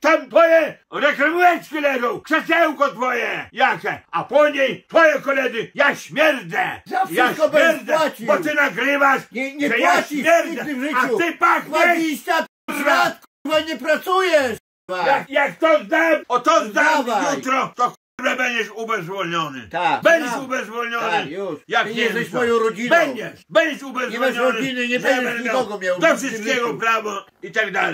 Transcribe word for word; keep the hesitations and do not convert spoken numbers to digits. Tam twoje reklamóweczki leżą, krzesełko twoje, jakie, a po niej twoje koledzy, ja śmierdzę, za ja śmierdzę, bo ty nagrywasz, nie, nie że ja śmierdzę, a ty pachniesz, lat, kurwa, nie pracujesz, kurwa. Jak, jak to zdam, o to zdam jutro, to kurwa będziesz ubezwolniony, tak, będziesz tak, ubezwolniony, tak, już. Jak ty nie jesteś moją rodziną, będziesz, będziesz ubezwolniony, nie masz rodziny, nie będziesz nikogo miał, do wszystkiego prawo i tak dalej.